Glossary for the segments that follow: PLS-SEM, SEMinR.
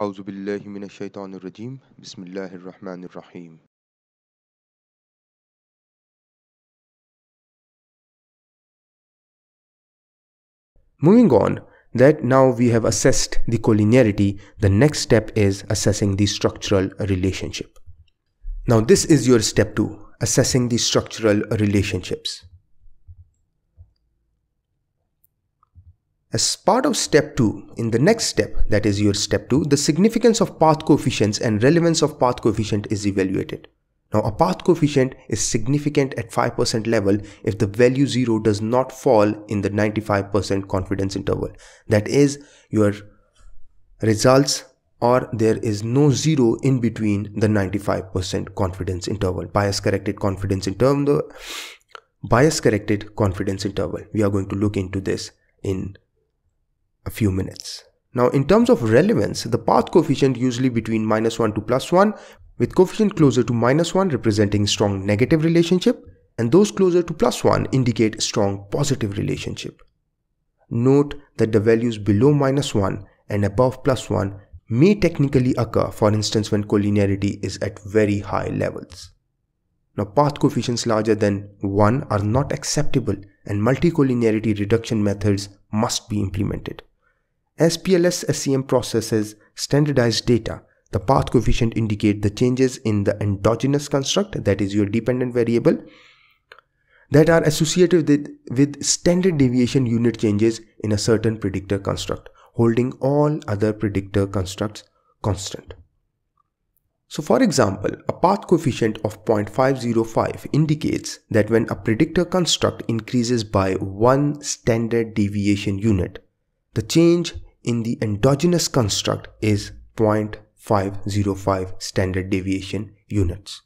A'udhu billahi minash shaitanir rajeem. Bismillahir rahmanir rahim. Moving on, that now we have assessed the collinearity, the next step is assessing the structural relationship. Now this is your step 2, assessing the structural relationships. As part of step 2, in the next step, that is your step 2, the significance of path coefficients and relevance of path coefficient is evaluated. Now a path coefficient is significant at 5% level if the value 0 does not fall in the 95% confidence interval. That is, your results or there is no 0 in between the 95% confidence interval, bias corrected confidence interval. We are going to look into this in a few minutes. Now in terms of relevance, the path coefficient usually between -1 to +1, with coefficient closer to -1 representing strong negative relationship and those closer to +1 indicate strong positive relationship. Note that the values below -1 and above +1 may technically occur, for instance when collinearity is at very high levels. Now path coefficients larger than 1 are not acceptable and multicollinearity reduction methods must be implemented. As PLS-SEM processes standardized data, the path coefficient indicates the changes in the endogenous construct, that is your dependent variable, that are associated with standard deviation unit changes in a certain predictor construct, holding all other predictor constructs constant. So for example, a path coefficient of 0.505 indicates that when a predictor construct increases by 1 standard deviation unit, the change in the endogenous construct is 0.505 standard deviation units.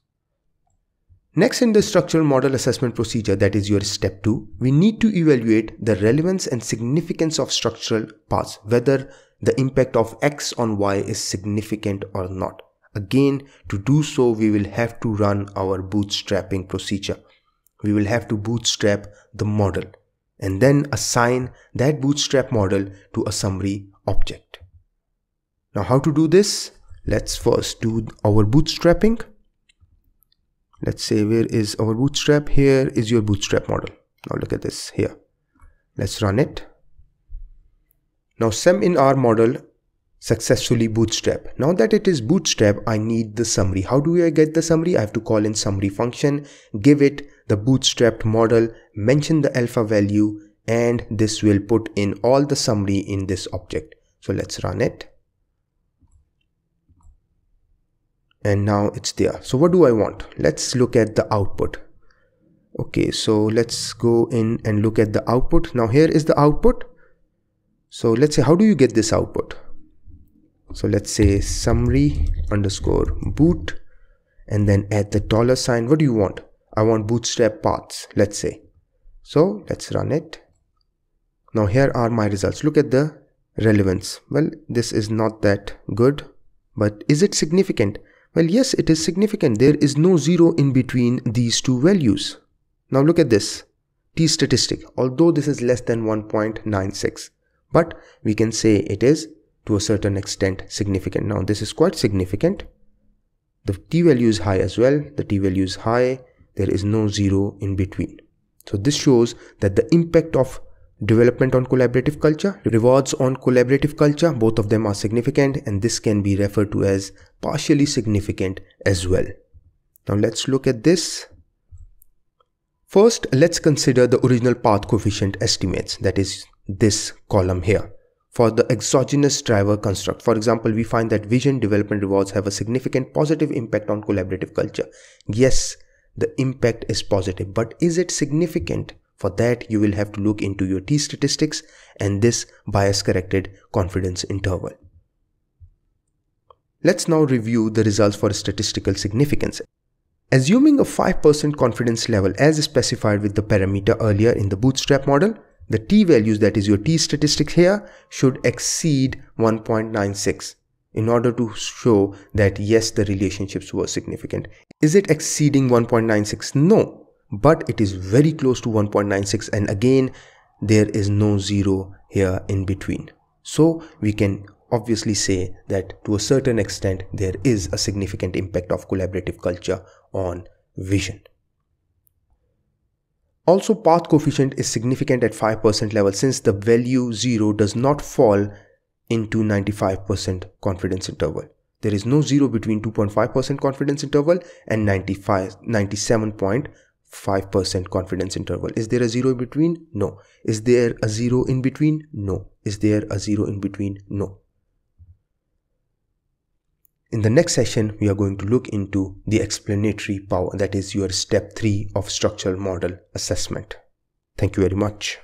Next, in the structural model assessment procedure, that is your step 2, we need to evaluate the relevance and significance of structural paths, whether the impact of X on Y is significant or not. Again, to do so, we will have to run our bootstrapping procedure. We will have to bootstrap the model and then assign that bootstrap model to a summary object. Now how to do this? Let's first do our bootstrapping. Let's say, where is our bootstrap? Here is your bootstrap model. Now look at this here. Let's run it. Now SEMinR model successfully bootstrap. Now that it is bootstrap, I need the summary. How do I get the summary? I have to call in summary function, give it the bootstrapped model, mention the alpha value, and this will put in all the summary in this object. So let's run it. And now it's there. So what do I want? Let's look at the output. Okay, so let's go in and look at the output. Now here is the output. So let's say, how do you get this output? So let's say summary_boot and then add the $. What do you want? I want bootstrap paths, let's say. So let's run it. Now here are my results. Look at the relevance. Well, this is not that good, but is it significant? Well, yes, it is significant. There is no 0 in between these two values. Now look at this T statistic. Although this is less than 1.96, but we can say it is to a certain extent significant. Now this is quite significant. The T value is high as well. The T value is high. There is no 0 in between. So this shows that the impact of development on collaborative culture, rewards on collaborative culture, both of them are significant, and this can be referred to as partially significant as well. Now let's look at this. First, let's consider the original path coefficient estimates, that is this column here, for the exogenous driver construct. For example, we find that vision development rewards have a significant positive impact on collaborative culture. Yes, the impact is positive, but is it significant? For that, you will have to look into your T statistics and this bias corrected confidence interval. Let's now review the results for statistical significance. Assuming a 5% confidence level as specified with the parameter earlier in the bootstrap model, the T values, that is your T statistic here, should exceed 1.96 in order to show that yes, the relationships were significant. Is it exceeding 1.96? No, but it is very close to 1.96, and again there is no 0 here in between. So we can obviously say that to a certain extent there is a significant impact of collaborative culture on vision. Also, path coefficient is significant at 5% level since the value 0 does not fall into 95% confidence interval. There is no 0 between 2.5% confidence interval and 97.5% confidence interval. Is there a 0 in between? No. Is there a 0 in between? No. Is there a 0 in between? No. In the next session, we are going to look into the explanatory power, that is your step 3 of structural model assessment. Thank you very much.